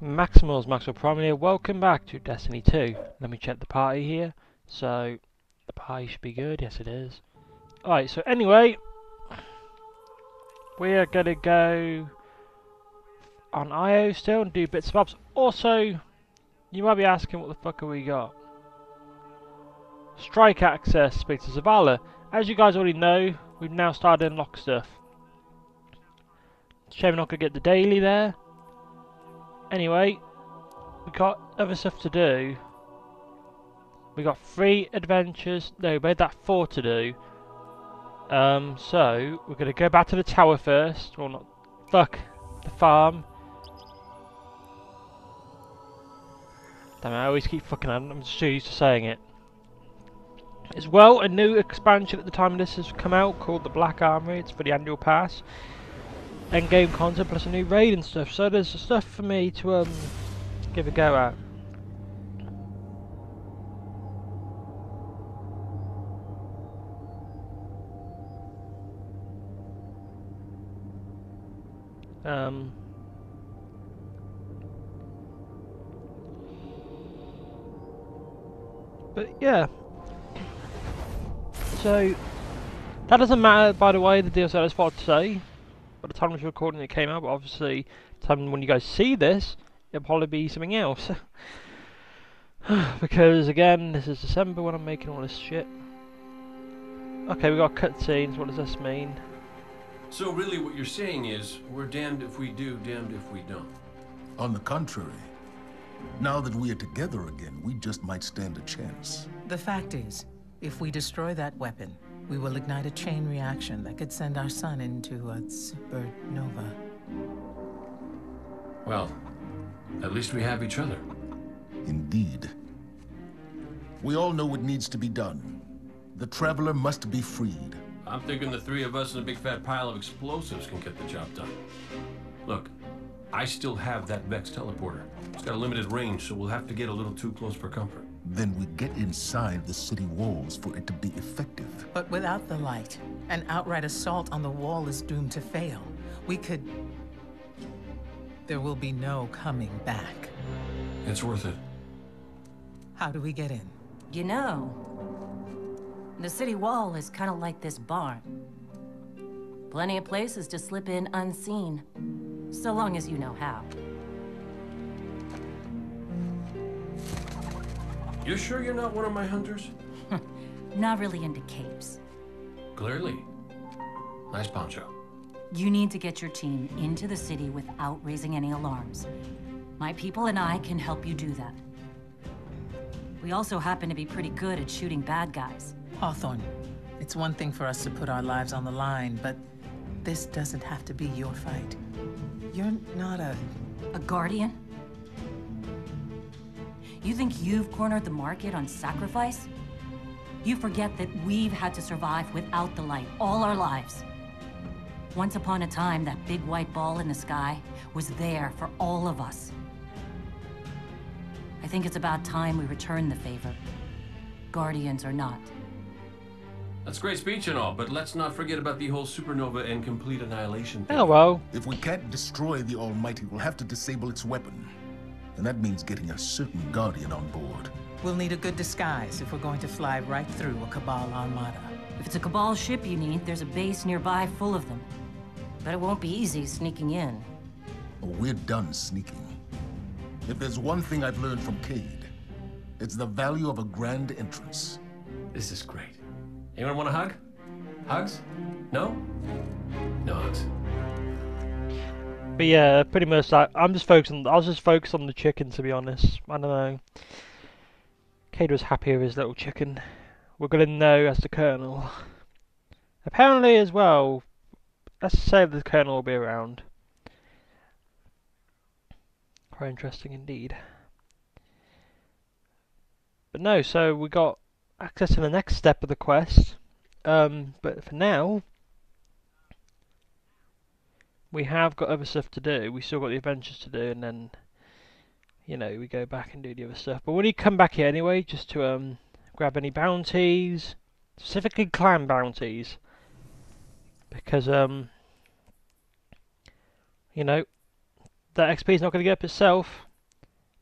Maxwell Prime here, welcome back to Destiny 2. Let me check the party here. So, the party should be good, yes it is. Alright, so anyway, we're gonna go on IO still and do bits and bobs. Also, you might be asking what the fuck have we got? Strike access, speak to Zavala. As you guys already know, we've now started to unlock stuff. Shame we're not gonna get the daily there. Anyway, we got other stuff to do. We got 3 adventures. No, we made that 4 to do. So we're gonna go back to the tower first. Well, not fuck the farm. Damn it! I always keep fucking. I'm just so used to saying it. As well, a new expansion at the time this has come out called the Black Armory. It's for the annual pass. End game content plus a new raid and stuff, so there's stuff for me to give a go at. But yeah, so that doesn't matter, by the way, the DLC. I just wanted to say, by the time I was recording it came out, but obviously the time when you guys see this it'll probably be something else. Because again, this is December when I'm making all this shit. Okay, we got cutscenes, what does this mean? So really what you're saying is, we're damned if we do, damned if we don't. On the contrary, now that we are together again, we just might stand a chance. The fact is, if we destroy that weapon, we will ignite a chain reaction that could send our sun into a supernova. Well, at least we have each other. Indeed. We all know what needs to be done. The Traveler must be freed. I'm thinking the 3 of us and a big fat pile of explosives can get the job done. Look, I still have that Vex teleporter. It's got a limited range, so we'll have to get a little too close for comfort. Then we get inside the city walls for it to be effective. But without the light, an outright assault on the wall is doomed to fail. We could... There will be no coming back. It's worth it. How do we get in? You know, the city wall is kind of like this barn. Plenty of places to slip in unseen, so long as you know how. You sure you're not one of my hunters? Not really into capes. Clearly. Nice poncho. You need to get your team into the city without raising any alarms. My people and I can help you do that. We also happen to be pretty good at shooting bad guys. Hawthorne, it's one thing for us to put our lives on the line, but this doesn't have to be your fight. You're not a... A guardian? You think you've cornered the market on sacrifice? You forget that we've had to survive without the light all our lives. Once upon a time, that big white ball in the sky was there for all of us. I think it's about time we return the favor. Guardians or not. That's great speech and all, but let's not forget about the whole supernova and complete annihilation thing. Hello. If we can't destroy the Almighty, we'll have to disable its weapon. And that means getting a certain Guardian on board. We'll need a good disguise if we're going to fly right through a Cabal armada. If it's a Cabal ship you need, there's a base nearby full of them. But it won't be easy sneaking in. Oh, we're done sneaking. If there's one thing I've learned from Cade, it's the value of a grand entrance. This is great. Anyone want a hug? Hugs? No? No hugs. But yeah, pretty much that. I was just focused on the chicken, to be honest. I don't know. Cade was happy with his little chicken. We're gonna know as the Colonel. Apparently as well, let's say the Colonel will be around. Quite interesting indeed. But no, so we got access to the next step of the quest. But for now, we have got other stuff to do. We still got the adventures to do, and then, you know, we go back and do the other stuff. But when you come back here anyway, just to grab any bounties, specifically clan bounties, because you know, that XP is not going to get up itself.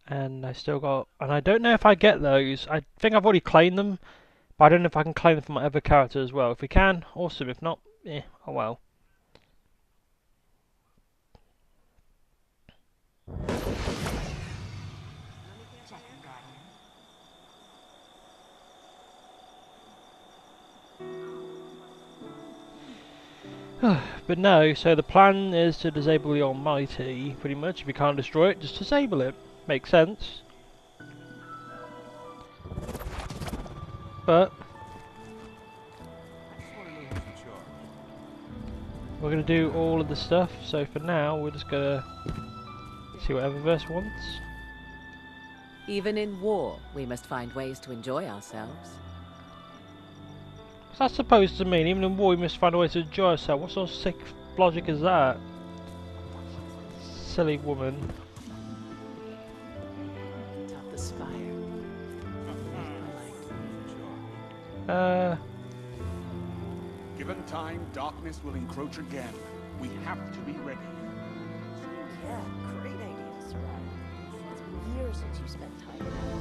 And I still got... And I don't know if I get those. I think I've already claimed them. But I don't know if I can claim them for my other character as well. If we can, awesome. If not, eh, oh well. But no, so the plan is to disable the Almighty, pretty much. If you can't destroy it, just disable it. Makes sense. But we're going to do all of the stuff, so for now we're just going to see what Eververse wants. Even in war, we must find ways to enjoy ourselves. What's that supposed to mean? Even in war, we must find a way to enjoy ourselves. What sort of sick logic is that? Silly woman. Given time, darkness will encroach again. We have to be ready. Yeah, great idea, Sir. It's been years since you spent time with me.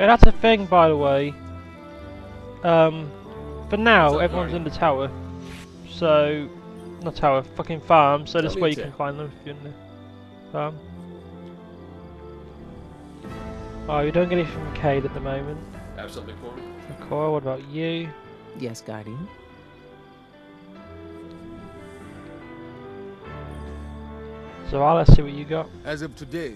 Yeah, that's a thing, by the way. For now, everyone's in the tower. So, not tower, fucking farm. So this way you can find them if you're in the farm. Oh, you don't get anything from Cade at the moment. I have something for me. Cora, what about you? Yes, Guardian. So I'll see what you got. As of today,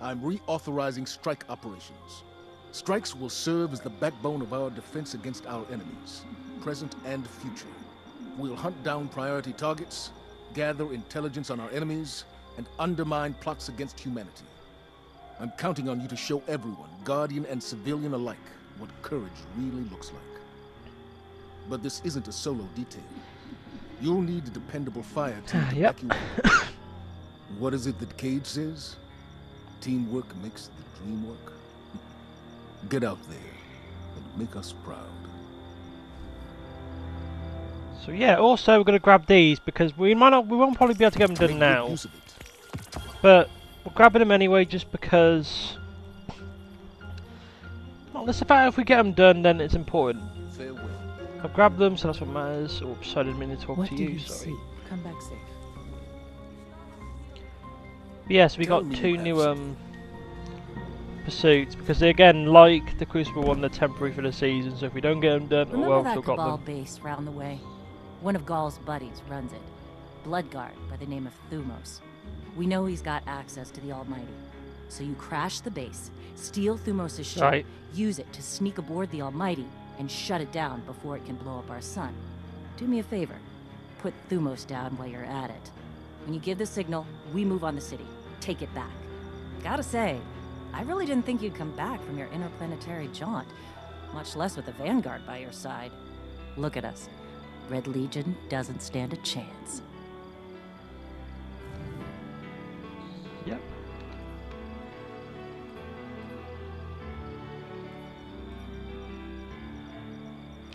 I'm reauthorizing strike operations. Strikes will serve as the backbone of our defense against our enemies, present and future. We'll hunt down priority targets, gather intelligence on our enemies, and undermine plots against humanity. I'm counting on you to show everyone, Guardian and civilian alike, what courage really looks like. But this isn't a solo detail. You'll need a dependable fire team to evacuate. What is it that Cage says? Teamwork makes the dream work. Get out there and make us proud. So yeah, also we're going to grab these because we won't probably be able to get them done now. But we're grabbing them anyway just because... Well, that's the fact if we get them done then it's important. Farewell. I've grabbed them so that's what matters. Oops, I didn't mean to talk to you, sorry. Come back safe. Yes, we got two new pursuits because they, again, like the Crucible one, they're temporary for the season, so if we don't get them done, oh well, we've got them. Remember that Cabal base round the way? One of Ghaul's buddies runs it. Bloodguard by the name of Thumos. We know he's got access to the Almighty. So you crash the base, steal Thumos' ship, use it to sneak aboard the Almighty, and shut it down before it can blow up our sun. Do me a favor. Put Thumos down while you're at it. When you give the signal, we move on the city. Take it back. Gotta say, I really didn't think you'd come back from your interplanetary jaunt, much less with the Vanguard by your side. Look at us. Red Legion doesn't stand a chance. Yep.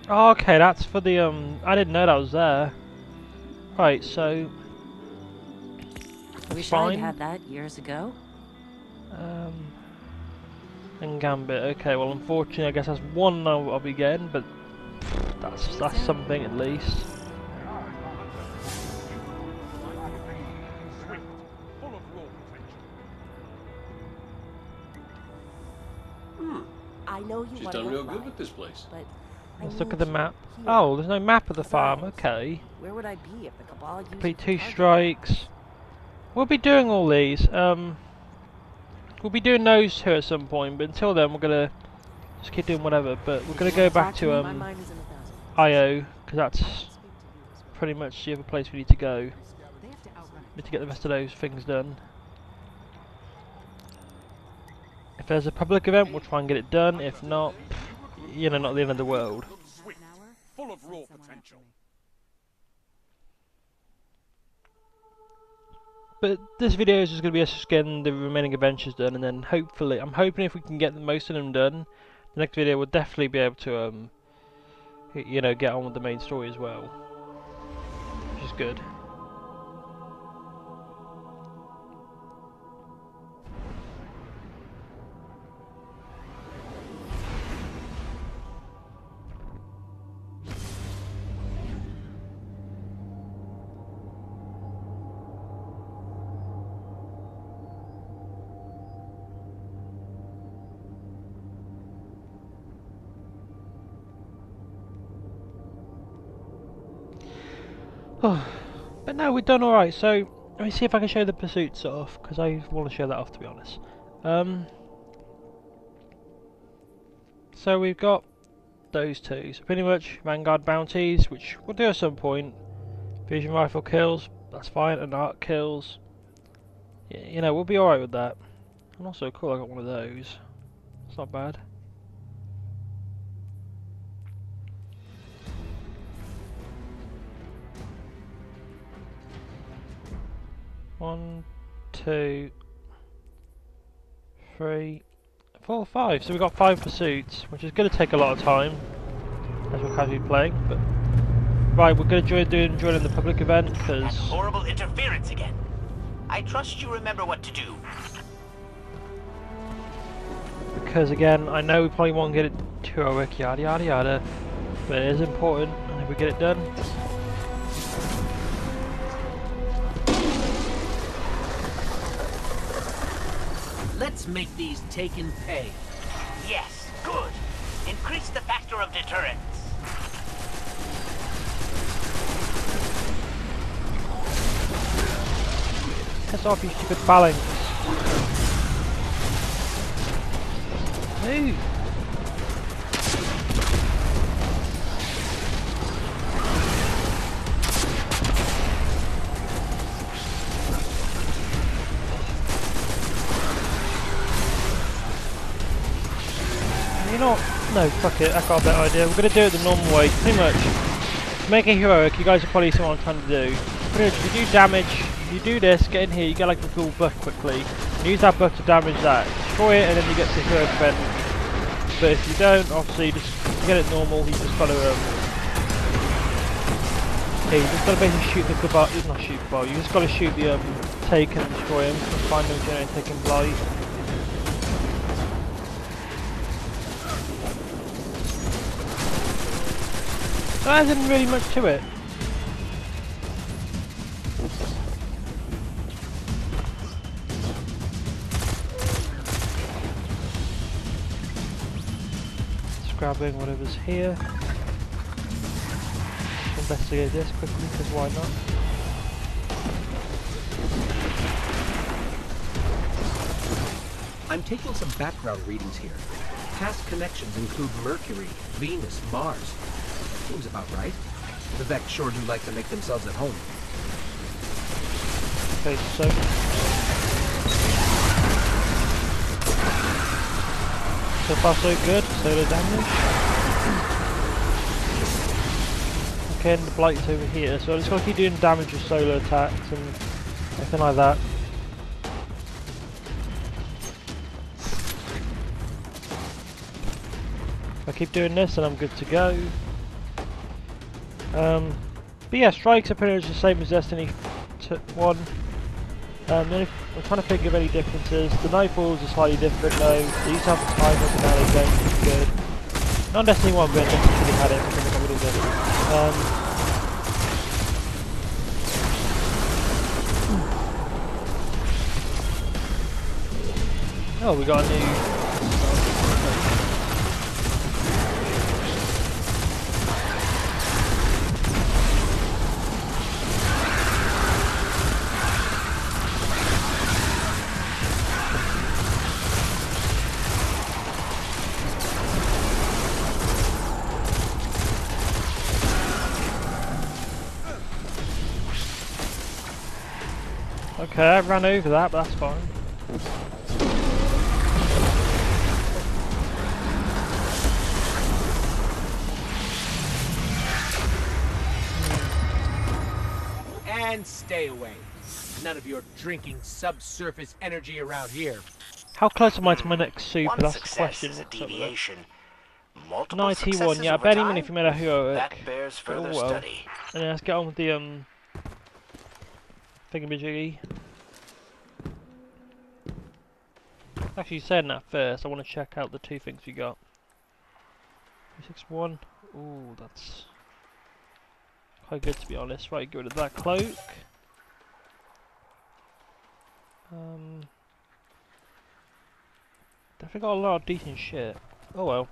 Oh, okay, that's for the I didn't know that was there. Right, so we should have had that years ago. And Gambit. Okay, well, unfortunately, I guess that's one I'll be getting, but that's something at least. She's done real good with this place. Let's look at the map. Oh, there's no map of the farm. Okay. Where would I be if the Cabal used complete 2 strikes. We'll be doing all these. We'll be doing those two at some point, but until then, we're gonna just keep doing whatever. But we're gonna go back to IO because that's pretty much the other place we need to go. Need to get the rest of those things done. If there's a public event, we'll try and get it done. If not, you know, not the end of the world. Full of raw potential. But this video is just going to be us getting the remaining adventures done, and then hopefully, I'm hoping if we can get most of them done, the next video we'll definitely be able to, you know, get on with the main story as well, which is good. Oh, but no, we've done alright, so let me see if I can show the pursuits off, because I want to show that off, to be honest. So we've got those two, so pretty much Vanguard bounties, which we'll do at some point. Fusion rifle kills, that's fine, and arc kills. Yeah, you know, we'll be alright with that. And also, cool, I got one of those. It's not bad. One, two, three, four, five. So we've got 5 pursuits, which is going to take a lot of time as we're casually playing. But right, we're going to join the public event because horrible interference again. I trust you remember what to do. Because again, I know we probably won't get it too heroic, yada yada yada, but it is important, and if we get it done. Let's make these take and pay. Yes, good. Increase the factor of deterrence. Piss off, you stupid phalanx. Move. No, fuck it, I got a better idea. We're going to do it the normal way, pretty much. To make it heroic, you guys are probably seeing what I'm trying to do. Pretty much, if you do damage, if you do this, get in here, you get like the cool buff quickly. Use that buff to damage that, destroy it, and then you get the heroic event. But if you don't, obviously, just get it normal, you just follow him. Okay, you just got to basically shoot the Cabal, not shoot Cabal, you just got to shoot the take and destroy him, and find him, generate, take him blind. There isn't really much to it. Just grabbing whatever's here. Investigate this quickly, because why not? I'm taking some background readings here. Past connections include Mercury, Venus, Mars. Seems about right. The Vex sure do like to make themselves at home. Okay, so far so good. Solar damage. Okay, and the blight's over here, so I just gotta keep doing damage with solar attacks and everything like that. I keep doing this and I'm good to go. But yeah, strikes are pretty much the same as Destiny 1. I'm trying to think of any differences. The Nightfalls are slightly different though. They used to have the time of the game, which is good. Not Destiny 1, but Destiny 2 had it, because I would have done it. Oh, we got a new... Okay, I ran over that, but that's fine. And stay away. None of your drinking subsurface energy around here. How close am I to my next super? That's the question. Is a deviation. Multiple 91, yeah, I bet even if you made a heroic. That bears further study. And let's get on with the thingamajiggy. Actually, saying that first, I want to check out the two things we got. 361. Ooh, that's quite good, to be honest. Right, get rid of that cloak. Definitely got a lot of decent shit. Oh well.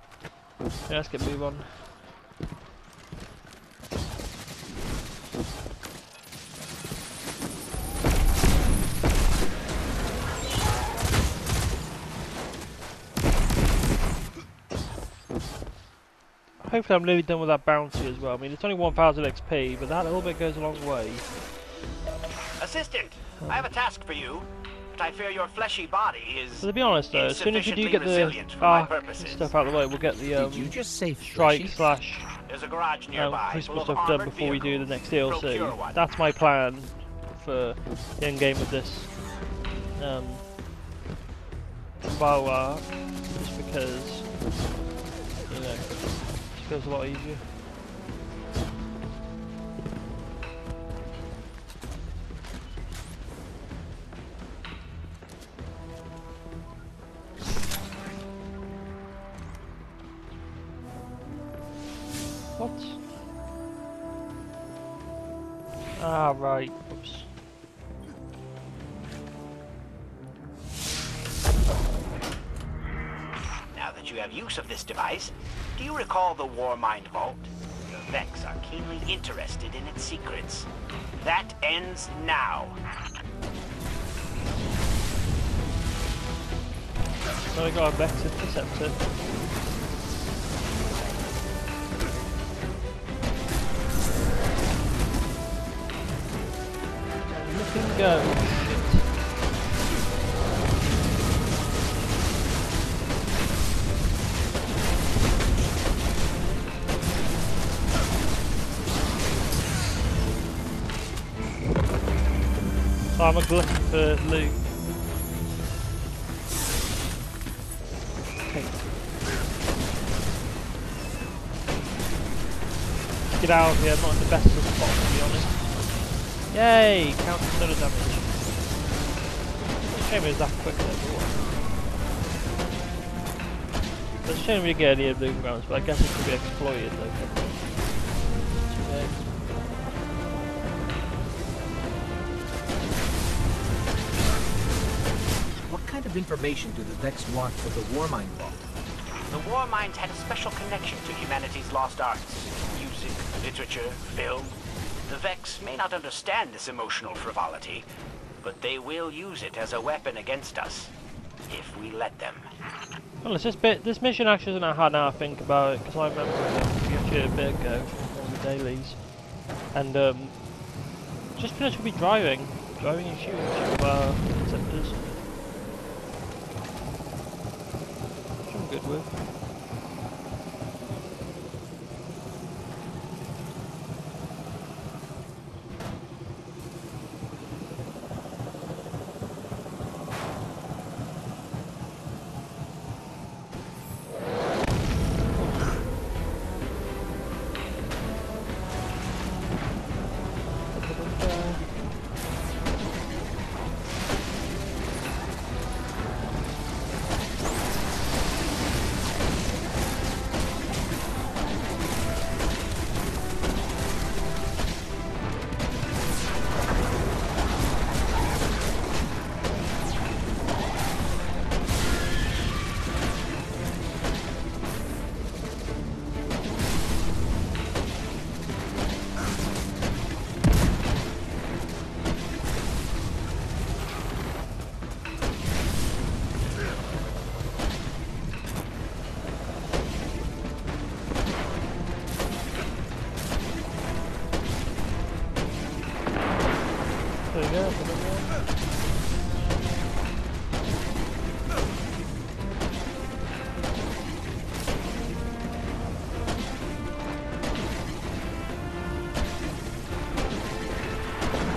Yeah, let's get move on. hopefully I'm nearly done with that bounty as well. I mean, it's only 1,000 XP, but that little bit goes a long way. Assistant, I have a task for you, but I fear your fleshy body is. So to be honest, though, as soon as you do get the stuff out of the way, we'll get the strike slash Christmas stuff done before we do the next DLC. That's my plan for the end game of this Cabal arc, just because, you know, it feels a lot easier. What? Ah, right. Oops. Now that you have use of this device, do you recall the Warmind vault? The Vex are keenly interested in its secrets. That ends now. So I got a Vex interceptor. Go. Shit. So I'm a glutton for loot. Okay. Get out of here, I'm not in the best of spots to be honest. Yay! Counter solar damage. It's a shame it was that quick though. It's a shame we didn't get any of the blue rounds, but I guess it could be exploited though. Okay. What kind of information do the Vex want for the Warmind vault? The Warmind had a special connection to humanity's lost arts. Music, literature, film. The Vex may not understand this emotional frivolity, but they will use it as a weapon against us, if we let them. Well, it's this mission actually isn't hard now I think about it, because I remember it a bit ago, on the dailies. And, just pretty much we'll be driving and shooting with our interceptors. Which I'm good with.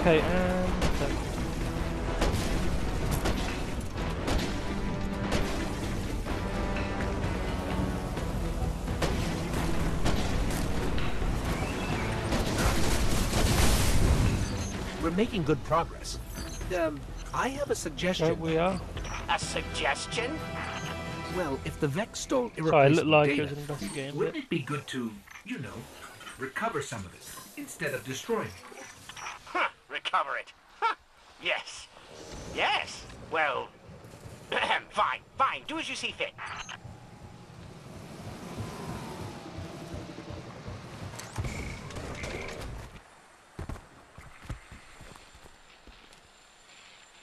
Okay, we're making good progress. I have a suggestion. Right, we are. A suggestion? Well, if the Vex stole irreplaceable data, wouldn't it be good to, you know, recover some of it instead of destroying it? Cover it. Huh. Yes. Yes. Well, fine. Fine. Do as you see fit.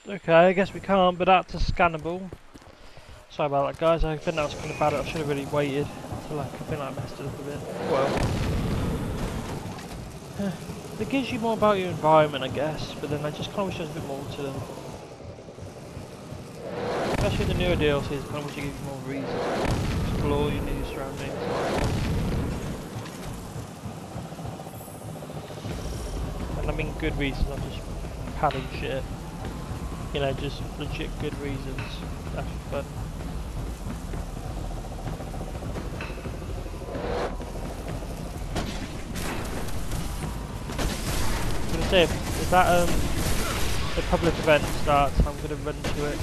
Okay, I guess we can't, but that's a scannable. Sorry about that, guys. I think that was kind of bad. I should have really waited until I feel like I messed it up a bit. Well, it gives you more about your environment, I guess, but then I just kind of wish there was a bit more to them. Especially the newer DLCs, kind of wish it gives you more reason to explore your new surroundings. And I mean good reasons, not just padding shit. You know, just legit good reasons. That's fun. See if that the public event starts, I'm gonna run to it.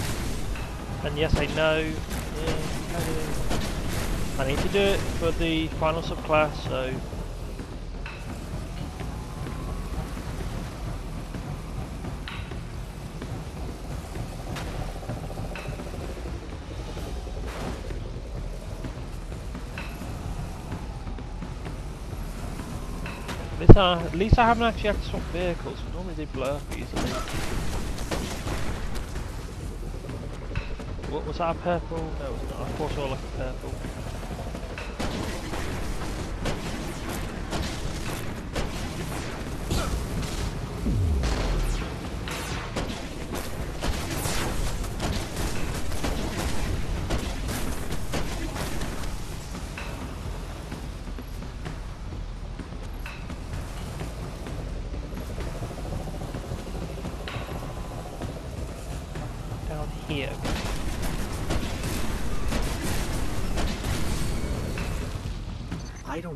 And yes, I know. Yeah, I need to do it for the final subclass, so at least I haven't actually had to swap vehicles, I normally they blur up easily. What was that, a purple? No, it was not. I thought it was like a purple.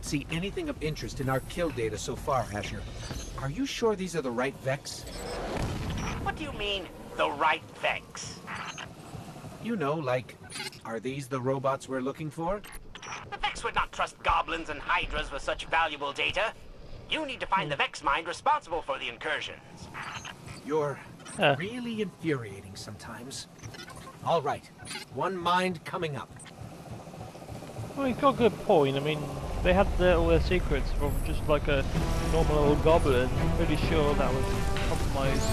See anything of interest in our kill data so far, Asher. Are you sure these are the right Vex? What do you mean, the right Vex? You know, like, are these the robots we're looking for? The Vex would not trust goblins and hydras with such valuable data. You need to find the Vex mind responsible for the incursions. You're really infuriating sometimes. All right, one mind coming up. Well, you've got a good point, I mean... They had all their secrets from just like a normal old goblin. I'm pretty sure that was compromised.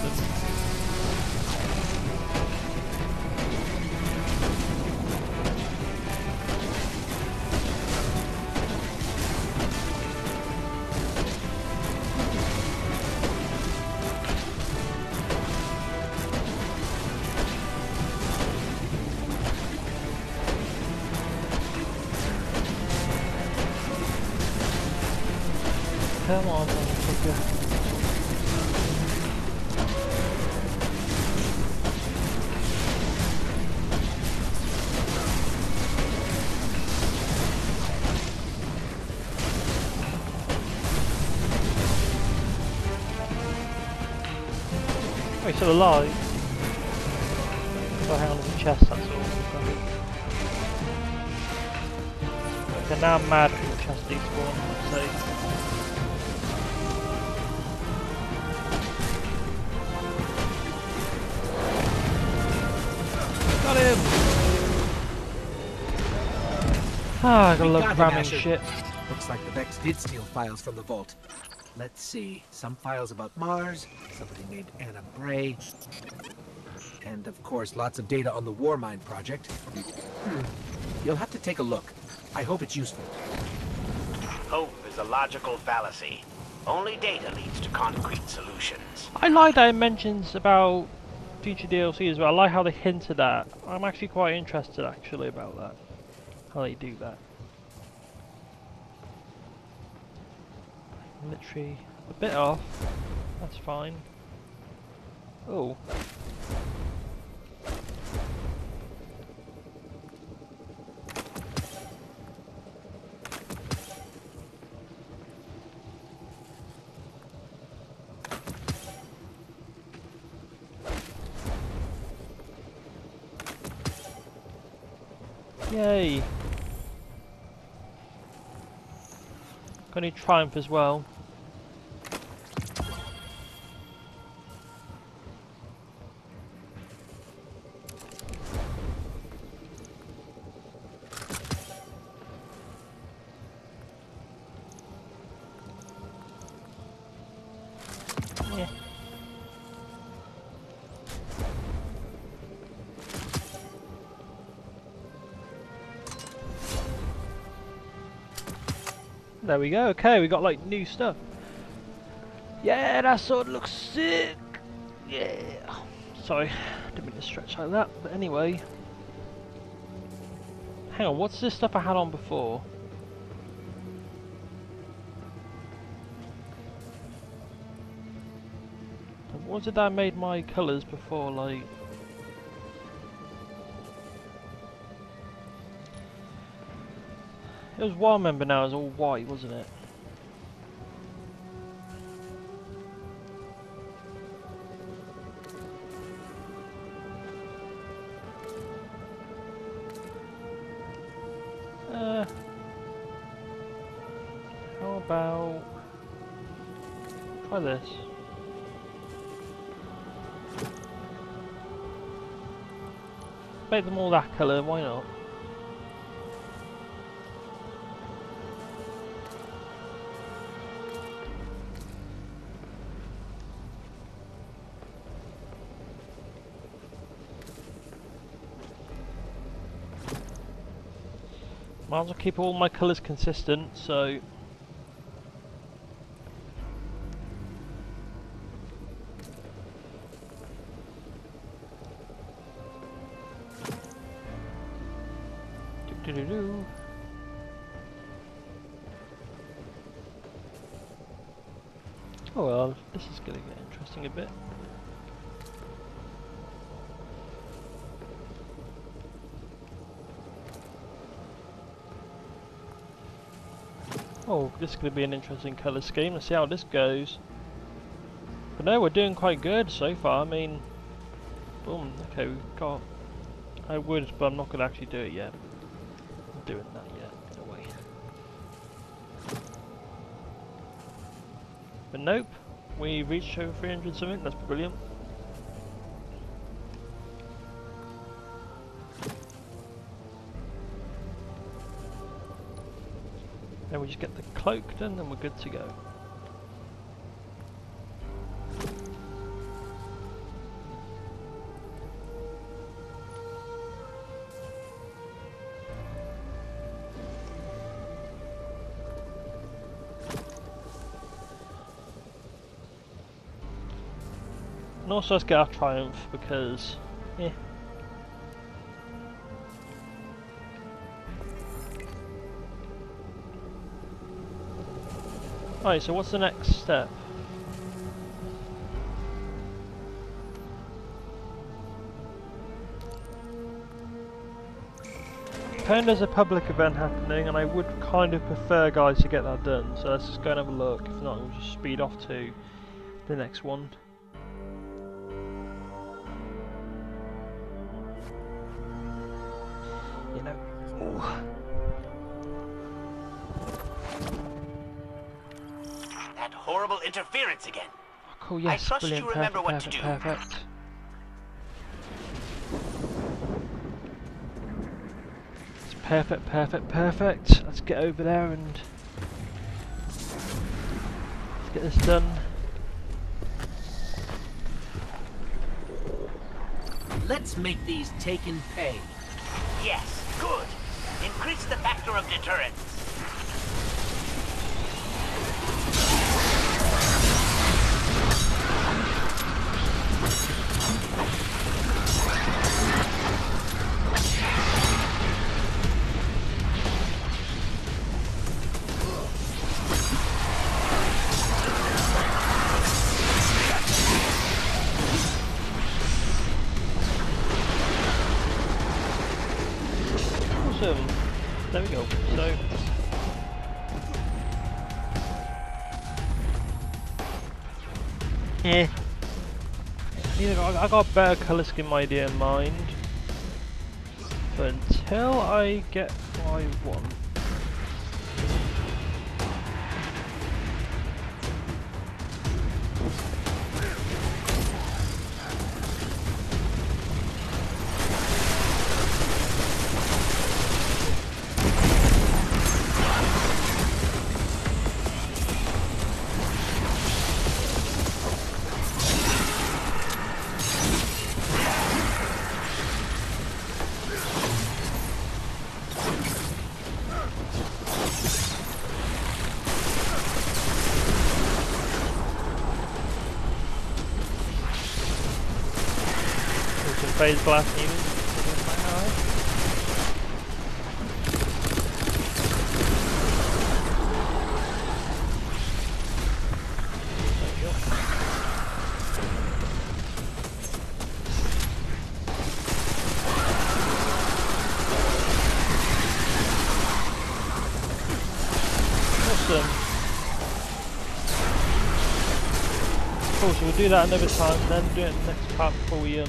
Come on, motherfucker. Oh, he's still alive. Got to hang on to the chest, that's all. They're now mad from the chest despawn, so... Ah, I gotta love cramming shit. Looks like the Vex did steal files from the vault. Let's see, some files about Mars, somebody named Anna Bray, and of course lots of data on the Warmind project. You'll have to take a look. I hope it's useful. Hope is a logical fallacy. Only data leads to concrete solutions. I like that it mentions about future DLC as well. I like how they hinted at. I'm actually quite interested actually about that. How they do that. I'm literally a bit off. That's fine. Oh. Yay! Got any triumph as well. Yeah. There we go. Okay, we got like new stuff. Yeah, that sword looks sick. Yeah. Sorry, didn't mean to stretch like that. But anyway, hang on. What's this stuff I had on before? What did I made my colours before? Like, it was Warmind, but now it's all white, wasn't it? How about try this? Make them all that colour, why not? Might as well keep all my colours consistent, so... Oh well, this is going to get interesting a bit. Oh, this is going to be an interesting colour scheme. Let's see how this goes. But no, we're doing quite good so far. I mean, boom. Okay, we've got. I would, but I'm not going to actually do it yet. I'm doing that yet. But nope, we reached over 300 something, that's brilliant. Then we just get the cloak done and we're good to go. And also let's get our triumph because, yeah. Alright, so what's the next step? Apparently there's a public event happening and I would kind of prefer guys to get that done. So let's just go and have a look. If not, we'll just speed off to the next one. Interference again. Oh, cool, yes, I trust brilliant. You remember perfect, what perfect, to do. Perfect. It's perfect, perfect, perfect. Let's get over there and let's get this done. Let's make these taken pay. Yes, good. Increase the factor of deterrence. There we go. So yeah, I got a better colour scheme idea in mind, but until I get what I want. phase blast needed. Do that another time, then do it next part before we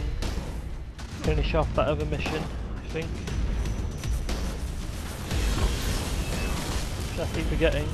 finish off that other mission, I think. Which I keep forgetting.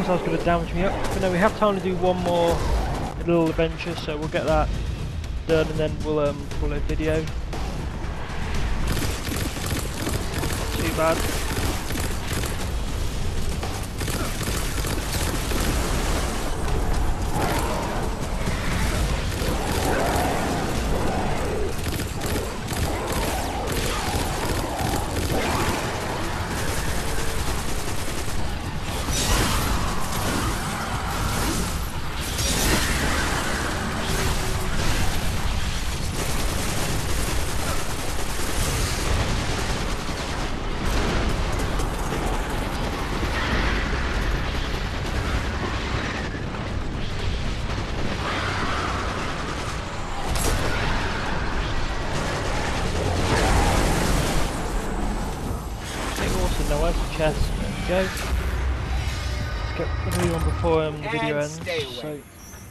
I was going to damage me up, but no, we have time to do one more little adventure, so we'll get that done and then we'll call it a video. Too bad.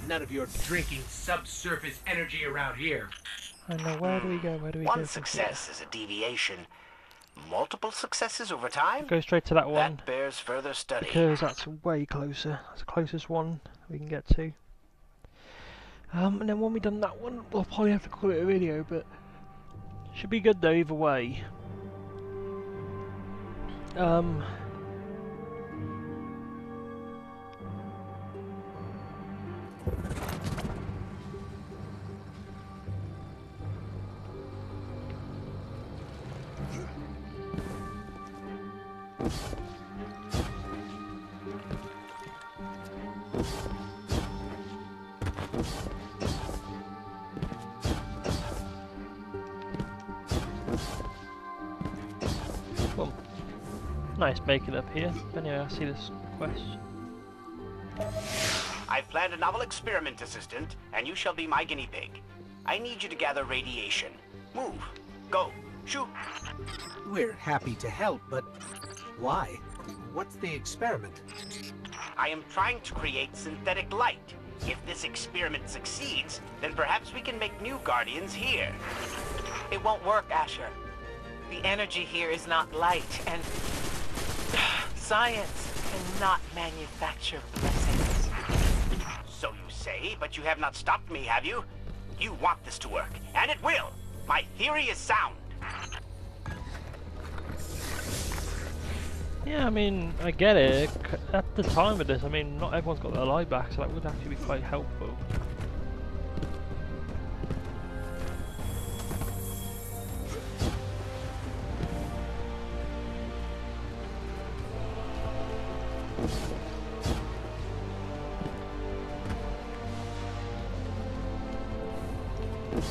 None of your drinking subsurface energy around here. I know. Where do we go? Where do we go? One success is a deviation. Multiple successes over time? Go straight to that one. That bears further study. Because that's way closer. That's the closest one we can get to. And then when we've done that one, we'll probably have to call it a video, but should be good though either way. Well, nice make it up here. Anyway, I see this quest. I've planned a novel experiment, assistant, and you shall be my guinea pig. I need you to gather radiation. Move. Go. Shoot. We're happy to help, but why? What's the experiment? I am trying to create synthetic light. If this experiment succeeds, then perhaps we can make new guardians here. It won't work, Asher. The energy here is not light, and science cannot manufacture blessings. So you say, but you have not stopped me, have you? You want this to work, and it will. My theory is sound. Yeah, I mean, I get it. At the time of this, I mean, not everyone's got their light back, so that would actually be quite helpful.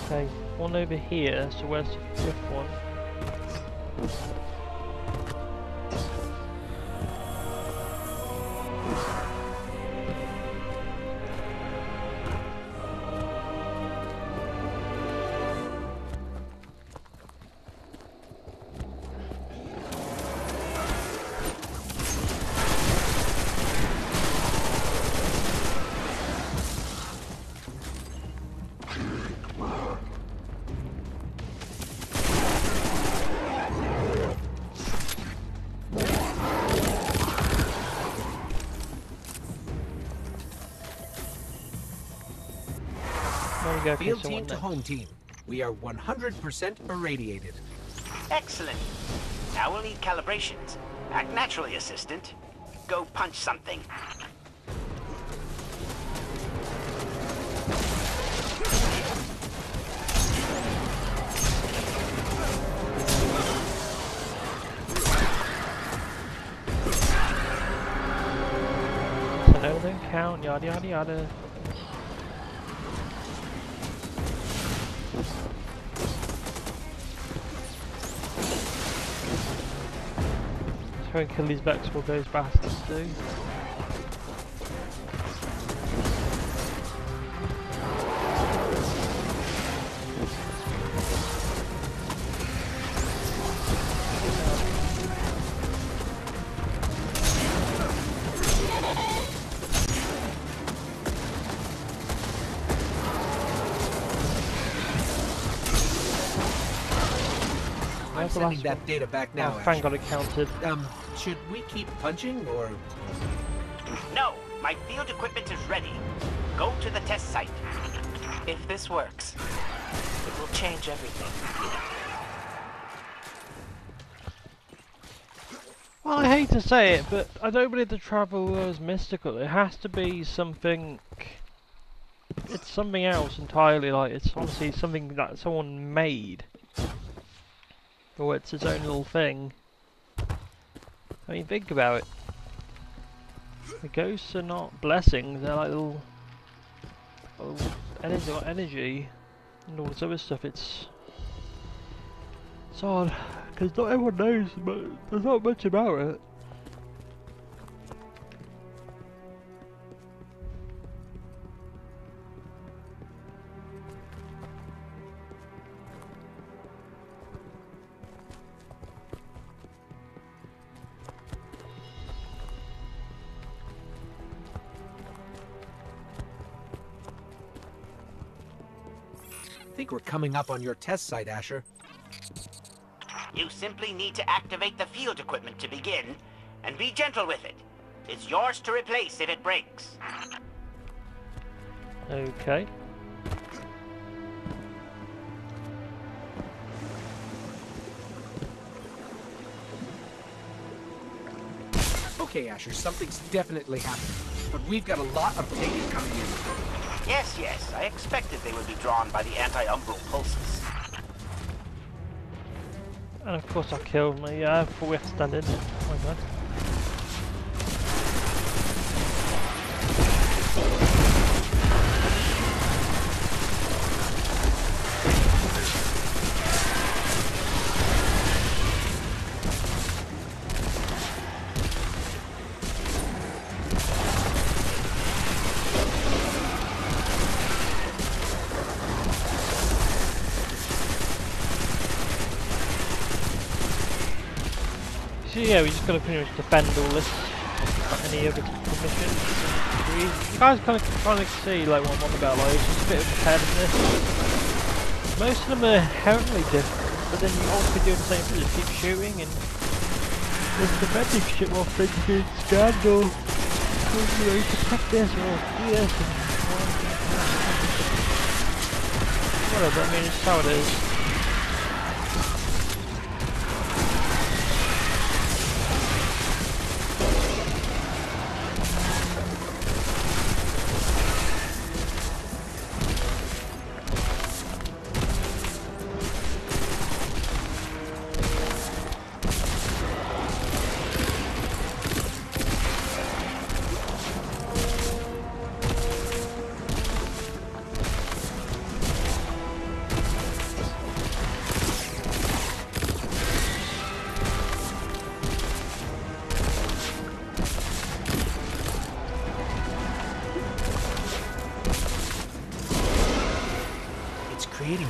Okay, one over here, so where's the fifth one? go kill someone next. Home team. We are 100% irradiated. Excellent. Now we'll need calibrations. Act naturally, assistant. Go punch something. Doesn't count, yada yada yada. Try and kill these Vex while those bastards do. Sending that data back now. Fang got it counted. Should we keep punching or? No, my field equipment is ready. Go to the test site. If this works, it will change everything. Well, I hate to say it, but I don't believe the Traveler is mystical. It has to be something. It's something else entirely. Like it's obviously something that someone made. Or it's its own little thing. I mean, think about it. The ghosts are not blessings, they're like little energy and all this other stuff. It's odd, because not everyone knows, but there's not much about it. I think we're coming up on your test site, Asher. You simply need to activate the field equipment to begin, and be gentle with it. It's yours to replace if it breaks. Okay. Okay, Asher, something's definitely happened, but we've got a lot of data coming in. Yes, yes, I expected they would be drawn by the anti-umbral pulses. And of course I killed me, before we have to stand in it. Oh my god. Yeah, we just gotta pretty much defend all this. Any other missions? You guys kind of trying to see like what I'm on about. Like it's just a bit of preparedness. Most of them are inherently different, but then you also do the same thing. Just keep shooting and there's the magic shit while things do scandal. You can prep this or do this and whatever. I mean, it's how it is.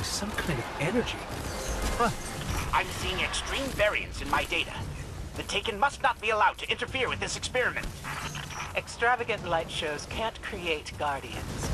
Some kind of energy. Huh. I'm seeing extreme variance in my data. The Taken must not be allowed to interfere with this experiment. Extravagant light shows can't create guardians.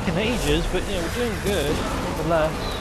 taken ages, but yeah, we're doing good, nonetheless.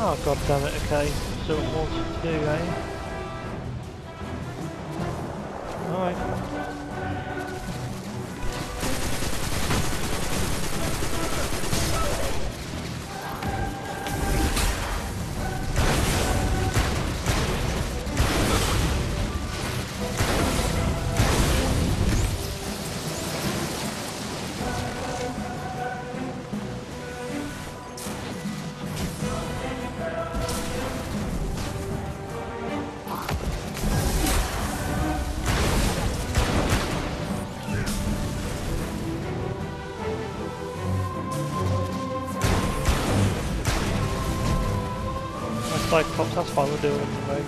Oh god damn it, okay, so it wants to do, eh? Alright. Cyclops, that's fine, we'll do it anyway.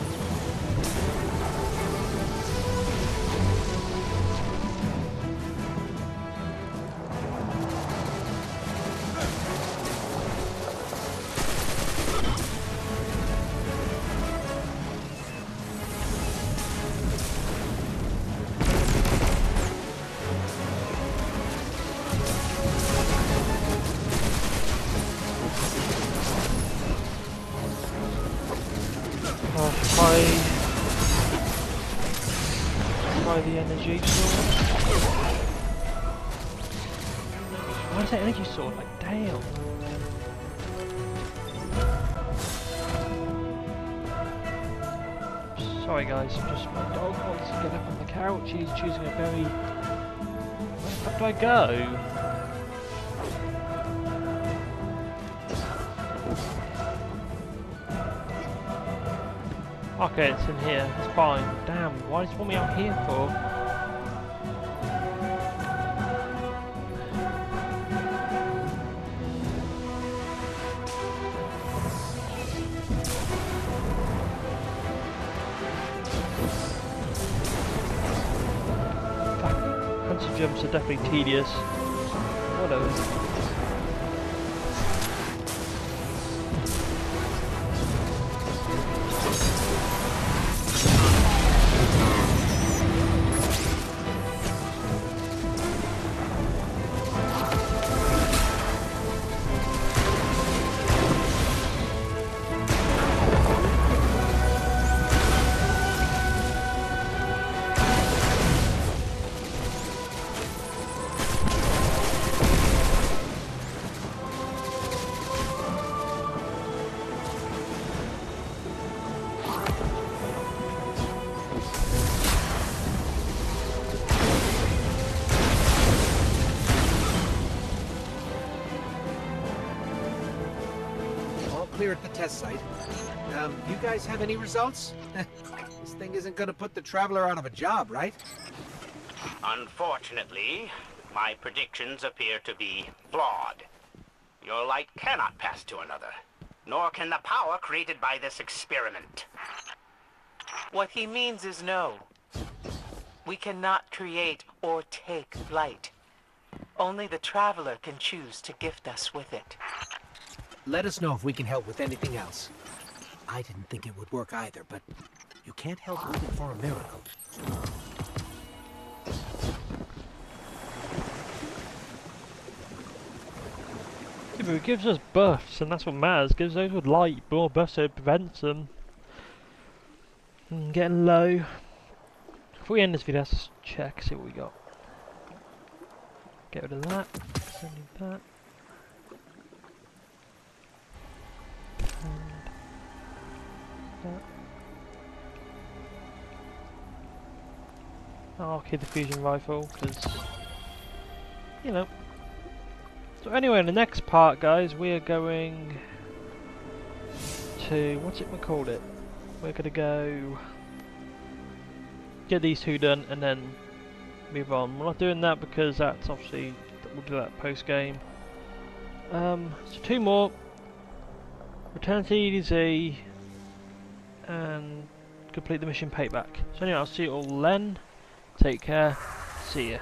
By the energy sword. Why is that energy sword? Like, damn. Sorry guys, just my dog wants to get up on the couch. He's choosing a very... Where the fuck do I go? Okay, it's in here, it's fine. Damn, why does it want me out here for? Pencil jumps are definitely tedious. Whatever. At the test site. You guys have any results? This thing isn't gonna put the traveler out of a job, right? Unfortunately, my predictions appear to be flawed. Your light cannot pass to another, nor can the power created by this experiment. What he means is no. We cannot create or take light. Only the traveler can choose to gift us with it. Let us know if we can help with anything else. I didn't think it would work either, but you can't help looking for a miracle. Yeah, but it gives us buffs, and that's what matters. Gives those with light, more buffs, so it prevents them from getting low. Before we end this video, let's check, see what we got. Get rid of that. Send you that. And that. Oh, okay, the fusion rifle, because, you know. So anyway, in the next part, guys, we are going to, what's it we called it? We're going to go get these two done and then move on. We're not doing that because that's obviously, we'll do that post-game. So two more. Return to EDZ and complete the mission payback. So anyway, I'll see you all then. Take care. See ya.